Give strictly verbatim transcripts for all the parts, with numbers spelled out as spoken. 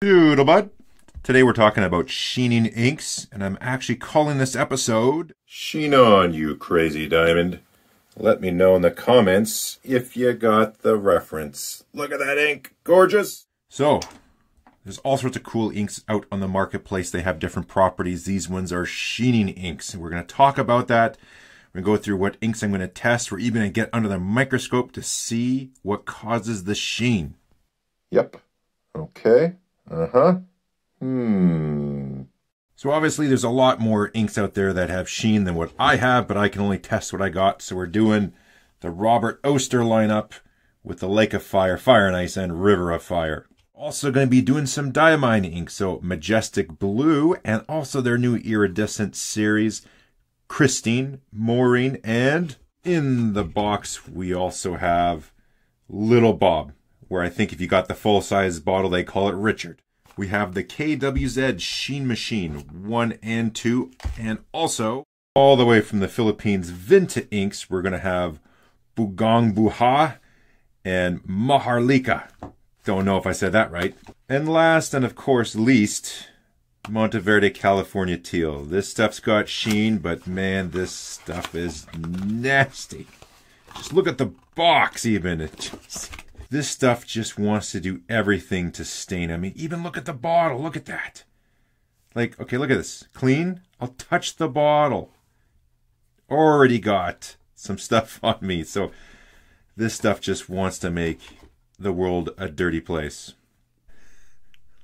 Doodlebud. Today we're talking about sheening inks, and I'm actually calling this episode Sheen On, You Crazy Diamond. Let me know in the comments if you got the reference. Look at that ink. Gorgeous. So, there's all sorts of cool inks out on the marketplace. They have different properties. These ones are sheening inks, and we're going to talk about that. We're going to go through what inks I'm going to test. We're even going to get under the microscope to see what causes the sheen. Yep. Okay. Uh-huh. Hmm. So obviously there's a lot more inks out there that have sheen than what I have, but I can only test what I got. So we're doing the Robert Oster lineup with the Lake of Fire, Fire and Ice, and River of Fire. Also going to be doing some Diamine ink, so Majestic Blue, and also their new Iridescent series, Christine, Maureen, and in the box we also have Little Bob, where I think if you got the full-size bottle, they call it Richard. We have the K W Z Sheen Machine one and two, and also all the way from the Philippines, Vinta inks, we're going to have Dugong Bughaw and Maharlika. Don't know if I said that right. And last, and of course least, Monteverde, California Teal. This stuff's got sheen, but man, this stuff is nasty. Just look at the box even. It just... This stuff just wants to do everything to stain. I mean, even look at the bottle. Look at that. Like, okay, look at this. Clean. I'll touch the bottle. Already got some stuff on me. So this stuff just wants to make the world a dirty place.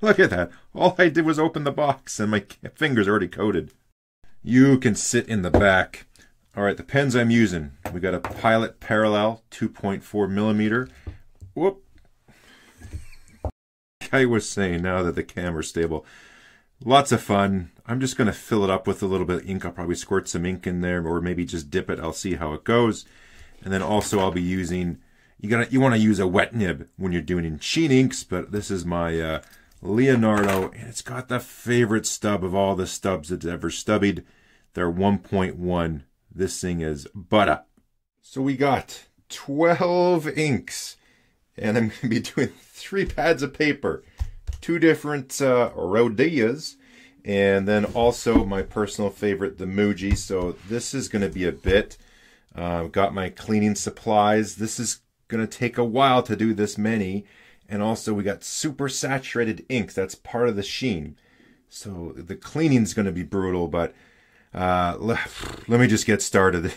Look at that. All I did was open the box and my fingers are already coated. You can sit in the back. All right, the pens I'm using. We got a Pilot Parallel two point four millimeter. Whoop. I was saying now that the camera's stable. Lots of fun. I'm just going to fill it up with a little bit of ink. I'll probably squirt some ink in there or maybe just dip it. I'll see how it goes. And then also I'll be using, you gotta, you want to use a wet nib when you're doing sheen inks, but this is my uh, Leonardo, and it's got the favorite stub of all the stubs that's ever stubbied. They're one point one. This thing is butter. So we got twelve inks. And I'm going to be doing three pads of paper, two different uh, Rhodias, and then also my personal favorite, the Muji. So this is going to be a bit. I've uh, got my cleaning supplies. This is going to take a while to do this many. And also we got super saturated inks. That's part of the sheen. So the cleaning's going to be brutal, but uh, let, let me just get started.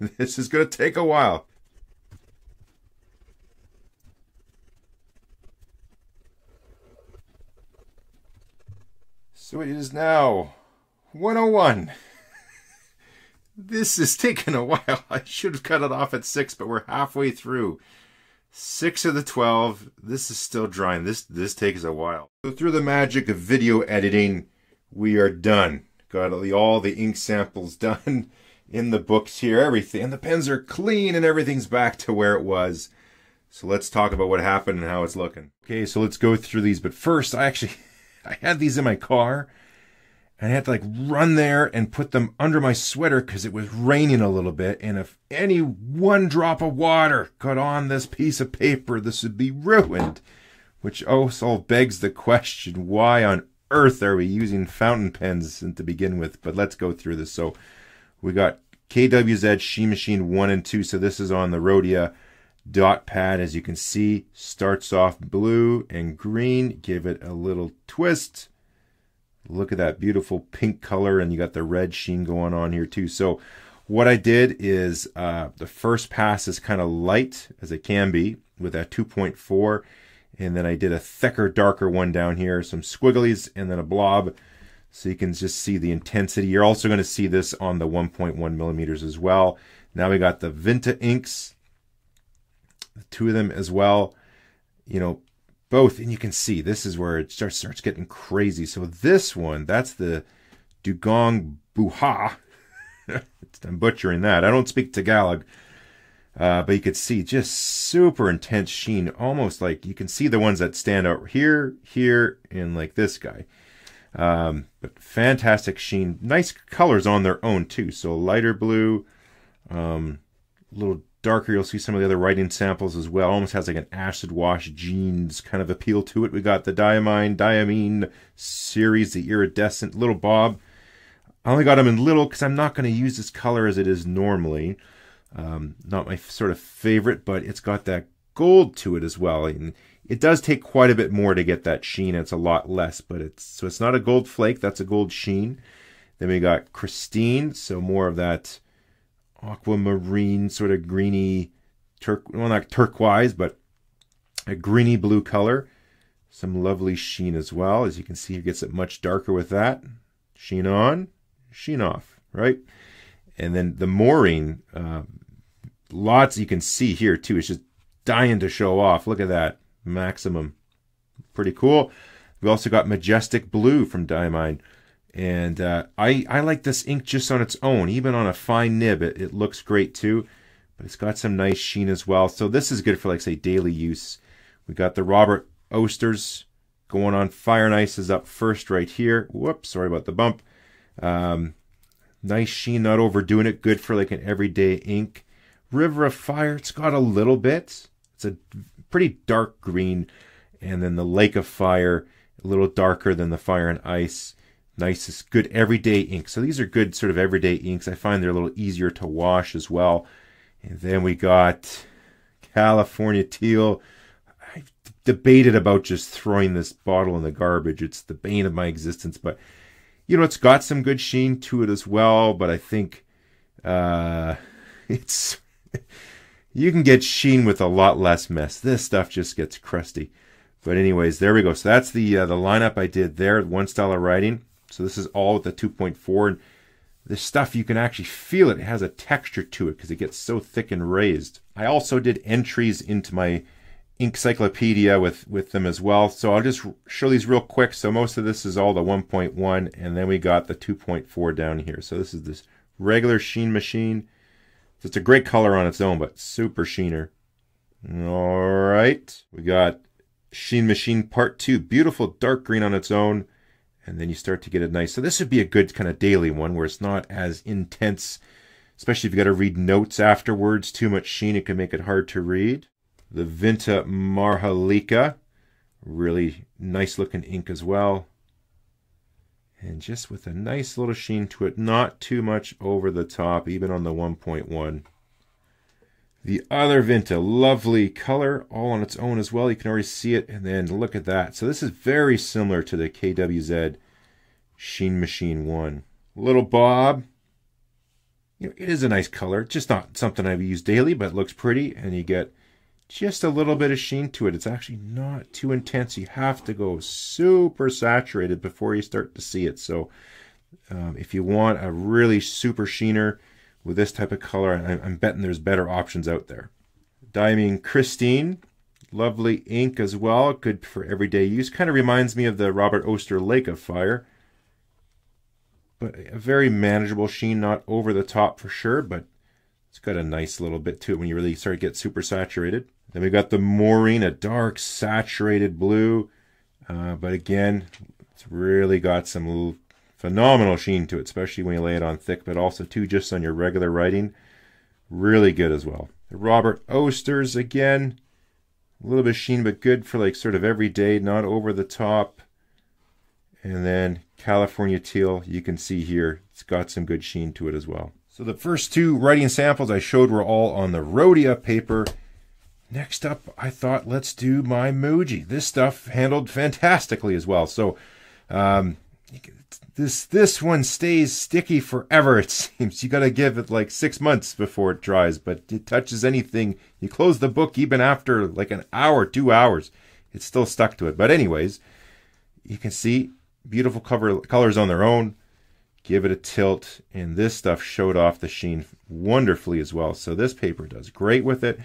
This is going to take a while. So it is now one oh one. This is taking a while. I should have cut it off at six, but we're halfway through. Six of the twelve. This is still drying. This this takes a while. So through the magic of video editing, we are done. Got all the ink samples done in the books here, everything. And the pens are clean and everything's back to where it was. So let's talk about what happened and how it's looking. Okay, so let's go through these. But first, I actually... I had these in my car, and I had to like run there and put them under my sweater because it was raining a little bit, and if any one drop of water got on this piece of paper, this would be ruined. Which also begs the question, why on earth are we using fountain pens to begin with? But let's go through this. So we got K W Z Sheen Machine one and two, so this is on the Rhodia dot pad. As you can see, starts off blue and green. Give it a little twist. Look at that beautiful pink color, and you got the red sheen going on here too. So what I did is uh, the first pass is kind of light as it can be with that two point four, and then I did a thicker, darker one down here, some squigglies, and then a blob, so you can just see the intensity. You're also going to see this on the one point one millimeters as well. Now we got the Vinta inks, the two of them as well, you know, both. And you can see this is where it starts, starts getting crazy. So this one, that's the Dugong Bughaw. I'm butchering that. I don't speak Tagalog. Uh, but you could see just super intense sheen, almost like you can see the ones that stand out here, here, and like this guy. Um, but fantastic sheen. Nice colors on their own too. So lighter blue, um, little darker, you'll see some of the other writing samples as well. Almost has like an acid wash jeans kind of appeal to it. We got the Diamine, Diamine series, the Iridescent, Little Bob. I only got them in little because I'm not going to use this color as it is normally. Um, not my sort of favorite, but it's got that gold to it as well. And it does take quite a bit more to get that sheen. It's a lot less, but it's, so it's not a gold flake. That's a gold sheen. Then we got Christine. So more of that aquamarine sort of greeny, tur well, not turquoise, but a greeny blue color. Some lovely sheen as well. As you can see, it gets it much darker with that. Sheen on, sheen off, right? And then the Maureen, uh, lots you can see here too. It's just dying to show off. Look at that. Maximum. Pretty cool. We also got Majestic Blue from Diamine. And uh, I, I like this ink just on its own. Even on a fine nib, it, it looks great too. But it's got some nice sheen as well. So this is good for, like, say, daily use. We got the Robert Osters going on. Fire and Ice is up first right here. Whoops, sorry about the bump. Um, nice sheen, not overdoing it. Good for, like, an everyday ink. River of Fire, it's got a little bit. It's a pretty dark green. And then the Lake of Fire, a little darker than the Fire and Ice. Nice, it's good everyday ink. So these are good sort of everyday inks. I find they're a little easier to wash as well. And then we got California Teal. I've debated about just throwing this bottle in the garbage. It's the bane of my existence. But, you know, it's got some good sheen to it as well. But I think uh, it's... You can get sheen with a lot less mess. This stuff just gets crusty. But anyways, there we go. So that's the uh, the lineup I did there, one style of writing. So this is all with the two point four. And this stuff, you can actually feel it. It has a texture to it because it gets so thick and raised. I also did entries into my Inkcyclopedia with, with them as well. So I'll just show these real quick. So most of this is all the one point one. And then we got the two point four down here. So this is this regular Sheen Machine. So it's a great color on its own, but super sheener. All right. We got Sheen Machine Part two. Beautiful dark green on its own. And then you start to get it nice. So this would be a good kind of daily one where it's not as intense, especially if you've got to read notes afterwards. Too much sheen, it can make it hard to read. The Vinta Maharlika. Really nice looking ink as well. And just with a nice little sheen to it, not too much over the top, even on the one point one. The other Vinta, lovely color, all on its own as well. You can already see it, and then look at that. So this is very similar to the K W Z Sheen Machine one. Little Bob, you know, it is a nice color, just not something I've used daily, but it looks pretty, and you get just a little bit of sheen to it. It's actually not too intense. You have to go super saturated before you start to see it. So um, if you want a really super sheener with this type of color, I'm, I'm betting there's better options out there. Diamine Christine, lovely ink as well. Good for everyday use. Kind of reminds me of the Robert Oster Lake of Fire. But a very manageable sheen, not over the top for sure, but it's got a nice little bit to it when you really start to get super saturated. Then we got the Maureen, a dark saturated blue, uh, but again, it's really got some phenomenal sheen to it, especially when you lay it on thick, but also too just on your regular writing, really good as well. The Robert Osters, again, a little bit of sheen, but good for, like, sort of everyday, not over the top. And then California Teal, you can see here, it's got some good sheen to it as well. So the first two writing samples I showed were all on the Rhodia paper. Next up, I thought, let's do my Muji. This stuff handled fantastically as well. So um, this this one stays sticky forever, it seems. You got to give it like six months before it dries, but it touches anything. You close the book even after like an hour, two hours. It's still stuck to it. But anyways, you can see beautiful cover colors on their own. Give it a tilt, and this stuff showed off the sheen wonderfully as well. So this paper does great with it.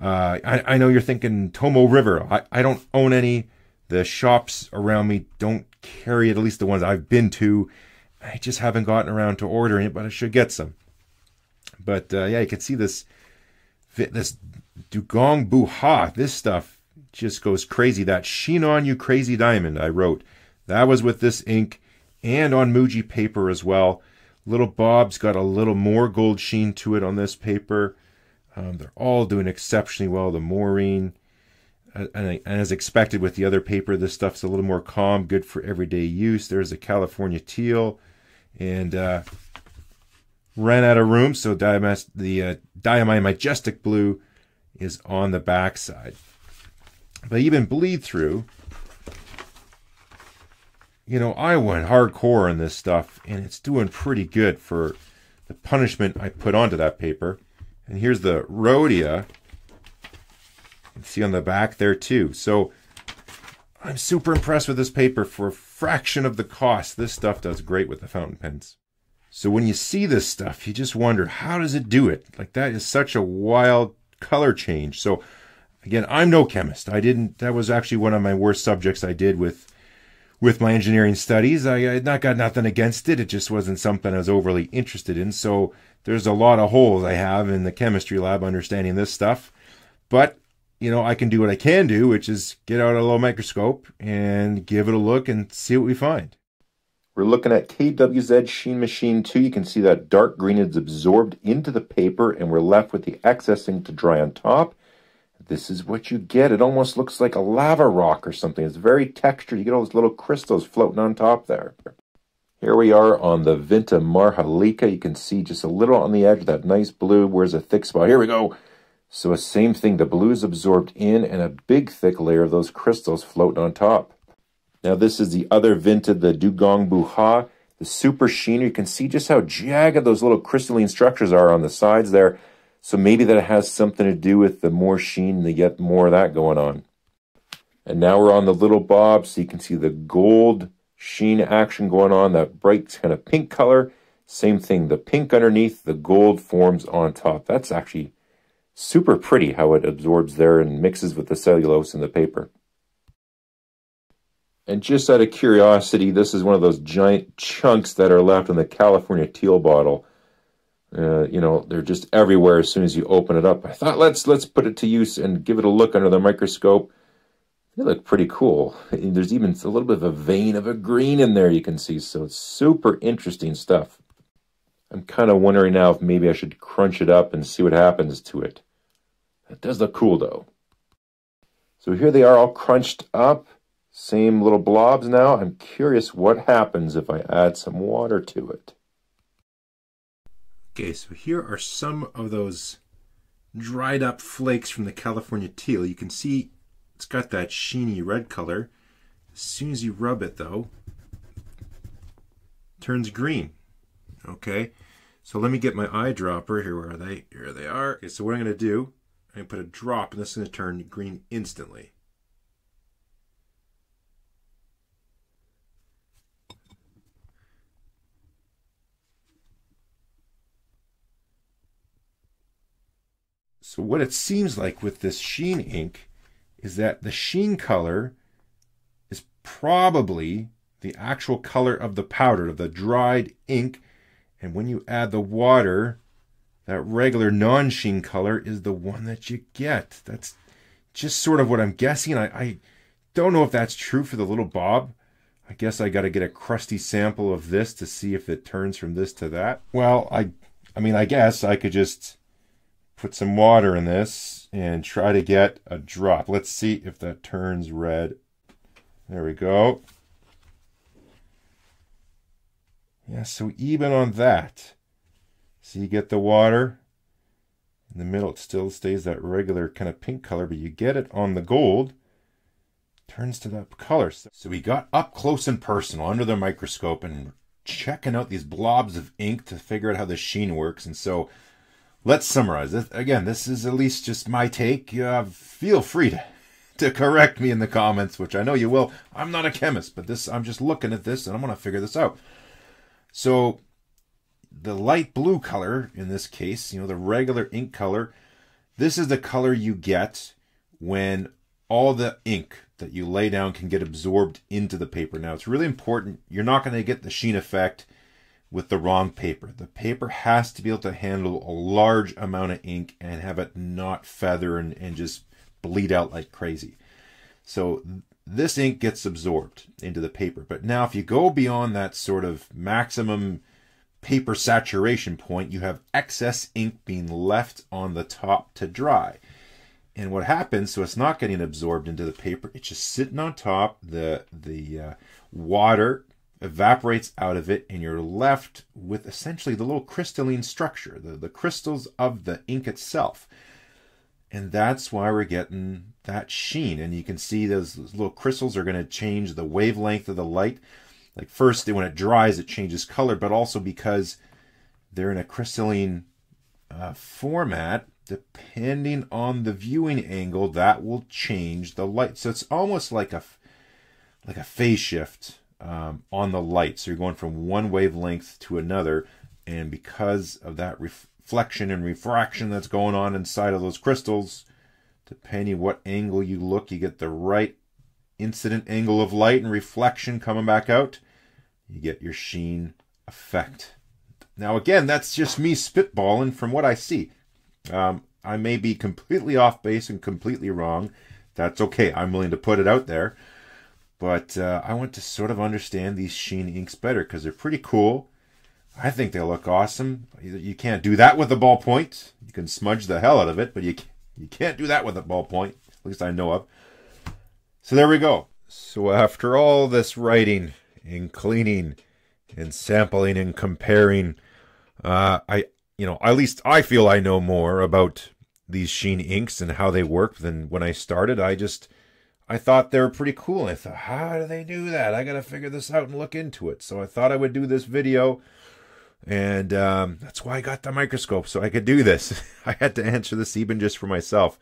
Uh, I, I know you're thinking Tomo River. I, I don't own any. The shops around me don't carry it, at least the ones I've been to. I just haven't gotten around to ordering it, but I should get some. But uh, yeah, you can see this, this Dugong Bughaw. This stuff just goes crazy. That Sheen On, You Crazy Diamond I wrote, that was with this ink. And on Muji paper as well. Little Bob's got a little more gold sheen to it on this paper. Um, they're all doing exceptionally well. The Maureen, uh, and as expected with the other paper, this stuff's a little more calm, good for everyday use. There's a California Teal, and uh, ran out of room, so Diamine, the uh, Diamine Majestic Blue is on the backside. But even bleed through, you know, I went hardcore on this stuff, and it's doing pretty good for the punishment I put onto that paper. And here's the Rhodia. You can see on the back there too. So I'm super impressed with this paper for a fraction of the cost. This stuff does great with the fountain pens. So when you see this stuff, you just wonder, how does it do it? Like, that is such a wild color change. So again, I'm no chemist. I didn't, that was actually one of my worst subjects I did with with my engineering studies. I had not got nothing against it. It just wasn't something I was overly interested in. So there's a lot of holes I have in the chemistry lab understanding this stuff. But, you know, I can do what I can do, which is get out a low microscope and give it a look and see what we find. We're looking at K W Z Sheen Machine two. You can see that dark green is absorbed into the paper, and we're left with the excess ink to dry on top. This is what you get. It almost looks like a lava rock or something. It's very textured. You get all those little crystals floating on top there. Here we are on the Vinta Maharlika. You can see just a little on the edge of that nice blue. Where's a thick spot? Here we go. So the same thing. The blue is absorbed in, and a big thick layer of those crystals floating on top. Now this is the other Vinta, the Dugong Bughaw, the Super Sheen. You can see just how jagged those little crystalline structures are on the sides there. So maybe that has something to do with the more sheen, they get more of that going on. And now we're on the Little Bob, so you can see the gold sheen action going on, that bright kind of pink color. Same thing, the pink underneath, the gold forms on top. That's actually super pretty how it absorbs there and mixes with the cellulose in the paper. And just out of curiosity, this is one of those giant chunks that are left in the California Teal bottle. Uh, you know, they're just everywhere as soon as you open it up. I thought, let's let's put it to use and give it a look under the microscope. They look pretty cool. There's even a little bit of a vein of a green in there you can see, so it's super interesting stuff. I'm kind of wondering now if maybe I should crunch it up and see what happens to it. That does look cool, though. So here they are all crunched up. Same little blobs now. I'm curious what happens if I add some water to it. Okay, so here are some of those dried up flakes from the California Teal. You can see it's got that sheeny red color. As soon as you rub it, though, it turns green. Okay, so let me get my eyedropper. Here, where are they? Here they are. Okay, so what I'm going to do, I'm going to put a drop, and this is going to turn green instantly. So what it seems like with this sheen ink is that the sheen color is probably the actual color of the powder, of the dried ink. And when you add the water, that regular non-sheen color is the one that you get. That's just sort of what I'm guessing. I, I don't know if that's true for the Little Bob. I guess I got to get a crusty sample of this to see if it turns from this to that. Well, I, I mean, I guess I could just put some water in this and try to get a drop. Let's see if that turns red. There we go. Yeah, so even on that, so you get the water. In the middle, it still stays that regular kind of pink color, but you get it on the gold. It turns to that color. So we got up close and personal under the microscope and checking out these blobs of ink to figure out how the sheen works. And so let's summarize this. Again, this is at least just my take. Uh, feel free to, to correct me in the comments, which I know you will. I'm not a chemist, but this, I'm just looking at this and I'm going to figure this out. So the light blue color in this case, you know, the regular ink color, this is the color you get when all the ink that you lay down can get absorbed into the paper. Now, it's really important. You're not going to get the sheen effect with the wrong paper. The paper has to be able to handle a large amount of ink and have it not feather and, and just bleed out like crazy. So this ink gets absorbed into the paper. But now if you go beyond that sort of maximum paper saturation point, you have excess ink being left on the top to dry. And what happens, so it's not getting absorbed into the paper, it's just sitting on top, the, the uh, water evaporates out of it, and you're left with essentially the little crystalline structure, the, the crystals of the ink itself. And that's why we're getting that sheen. And you can see those, those little crystals are going to change the wavelength of the light. Like first, when it dries, it changes color, but also because they're in a crystalline uh, format, depending on the viewing angle, that will change the light. So it's almost like a, like a phase shift um, on the light. So you're going from one wavelength to another, and because of that reflection and refraction that's going on inside of those crystals, depending what angle you look, you get the right incident angle of light and reflection coming back out, you get your sheen effect. Now again, that's just me spitballing from what I see. Um, I may be completely off base and completely wrong. That's okay. I'm willing to put it out there. But uh, I want to sort of understand these sheen inks better because they're pretty cool. I think they look awesome. You can't do that with a ballpoint. You can smudge the hell out of it, but you you can't do that with a ballpoint. At least I know of. So there we go. So after all this writing and cleaning and sampling and comparing, uh, I you know at least I feel I know more about these sheen inks and how they work than when I started. I just I thought they were pretty cool. I thought, how do they do that? I gotta figure this out and look into it. So I thought I would do this video. And um, that's why I got the microscope, so I could do this. I had to answer this even just for myself.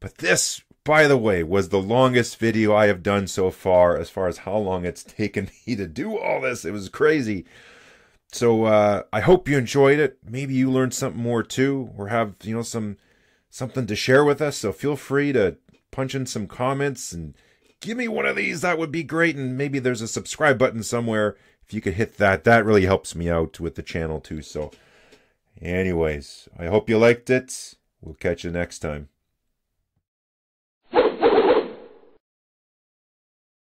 But this, by the way, was the longest video I have done so far, as far as how long it's taken me to do all this. It was crazy. So uh, I hope you enjoyed it. Maybe you learned something more too, or have you know some something to share with us. So feel free to punch in some comments and give me one of these. That would be great. And maybe there's a subscribe button somewhere. If you could hit that, that really helps me out with the channel too. So anyways, I hope you liked it. We'll catch you next time.